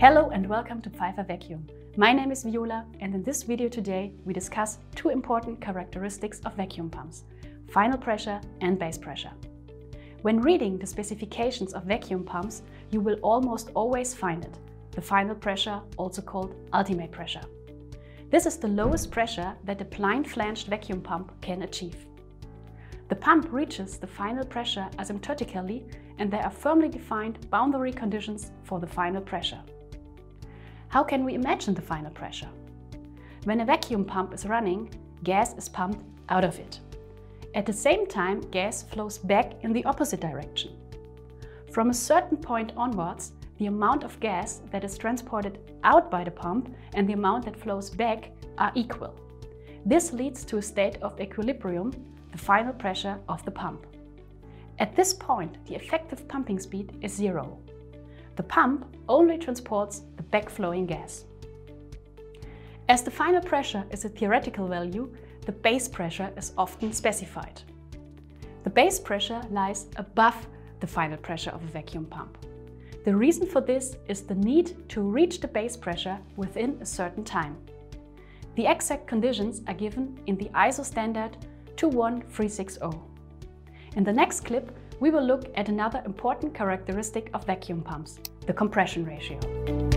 Hello and welcome to Pfeiffer Vacuum. My name is Viola, and in this video today we discuss two important characteristics of vacuum pumps: final pressure and base pressure. When reading the specifications of vacuum pumps, you will almost always find it, the final pressure, also called ultimate pressure. This is the lowest pressure that a blind-flanged vacuum pump can achieve. The pump reaches the final pressure asymptotically, and there are firmly defined boundary conditions for the final pressure. How can we imagine the final pressure? When a vacuum pump is running, gas is pumped out of it. At the same time, gas flows back in the opposite direction. From a certain point onwards, the amount of gas that is transported out by the pump and the amount that flows back are equal. This leads to a state of equilibrium, the final pressure of the pump. At this point, the effective pumping speed is zero. The pump only transports the back-flowing gas. As the final pressure is a theoretical value, the base pressure is often specified. The base pressure lies above the final pressure of a vacuum pump. The reason for this is the need to reach the base pressure within a certain time. The exact conditions are given in the ISO standard 21360. In the next clip, we will look at another important characteristic of vacuum pumps, the compression ratio.